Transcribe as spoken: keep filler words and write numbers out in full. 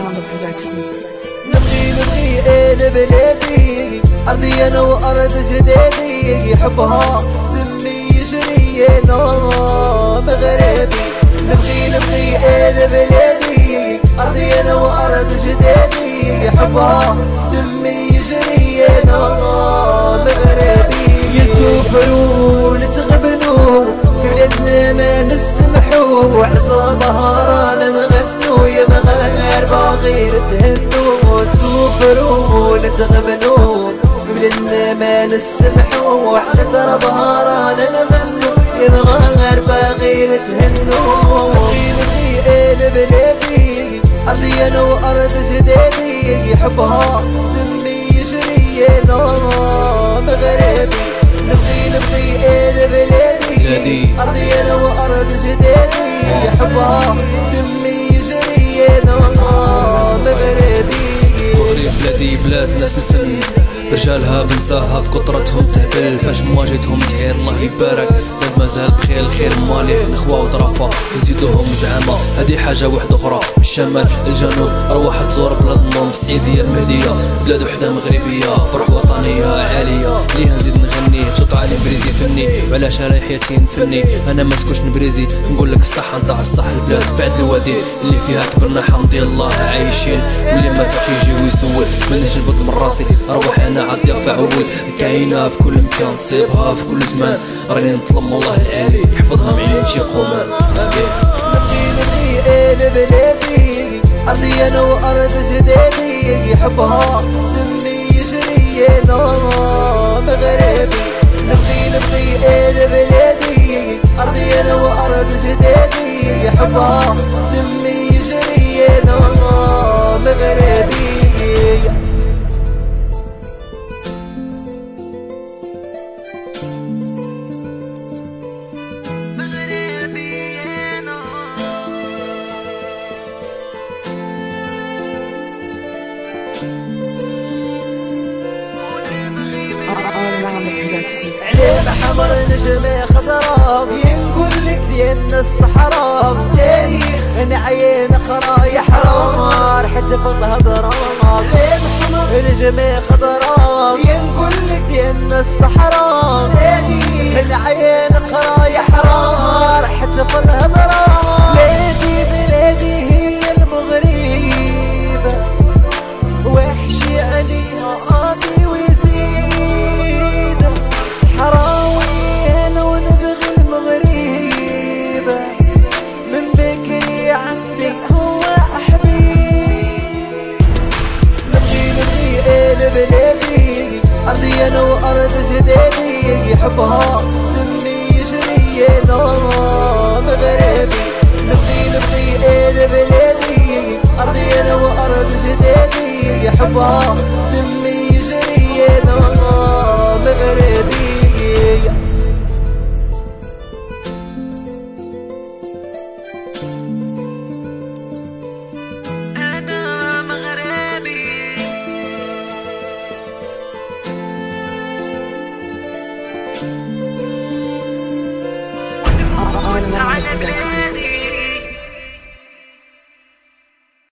انا بحذاك السلسلة. نبغي نبغي انا بلادي، ارضي انا وارض جدادي، حبها دمي يجري انا مغربي. نبغي نبغي انا بلادي، ارضي انا وارض جدادي، حبها دمي يجري انا مغربي. يسوفرو نتغبنو في بلادنا ما نسمحو، على ظهرانا نغنو يا مغاربة غير تهنو. نسوفرو نتغبنو في بلادنا ما نسمحو، على ظهرانا نغنو يا مغاربة غير تهنو. نبغي نبغي أنا بلادي، أرضي أنا وأرض جدادي، حبها دمي يجري أنا مغربي. نبغي نبغي أنا بلادي، أرضي أنا وأرض جدادي، حبها دمي يجري أنا مغربي. مغرب بلادي بلاد ناس الفن، رجالها بنساها في قطرتهم تهبل، فاش مواجدهم تهير الله يبارك، ما مازال بخير الخير مالح، نخوة وطرافة نزيدوهم زعامة، هادي حاجة واحدة أخرى، من الشمال للجنوب أرواح تزور بلاد النوم، السعيدية المهدية، بلاد وحدة مغربية، روح وطنية عالية، ليها نزيد نغني، صوت عالي بريزي فني، وعلاش أنا حياتي نفني، أنا ماسكوش نبريزي، نقول لك الصح نتاع الصح، البلاد بعد الوادي، اللي فيها كبرنا حمد الله عايشين، واللي ما تعرفش يجي ويسول، مانيش نبض من راسي، أرواح أنا عاد يرفع عود، كاينة في كل مكان، تصيبها في كل زمان، راني نطلب من الله العالي يحفظها من عينين شي قمان. نبغي نبغي أنا بلادي، أرضي أنا وأرض جدادي، حبها دمي يجري أنا مغربي. نبغي نبغي أنا بلادي، أرضي أنا وأرض جدادي، حبها دمي يجري أنا مغربي. علينا حمر نجمة خضراء، ينقول لك ديالنا الصحراء، تاريخ نعيان قرا يا حرام، رحت في الهضرة. علينا حمر نجمة خضراء، ينقول لك ديالنا الصحراء، تاريخ نعيان قرا يا حرام، رحت في الهضرة. بلادي بلادي هي المغرب، وحشي عليها راضي بلادي، أرضي أنا وأرض جدادي، حبها دمي يجري أنا مغربي. نبغي نبغي أنا بلادي، أرضي أنا وأرض جدادي، حبها دمي يجري أنا مغربي. I'm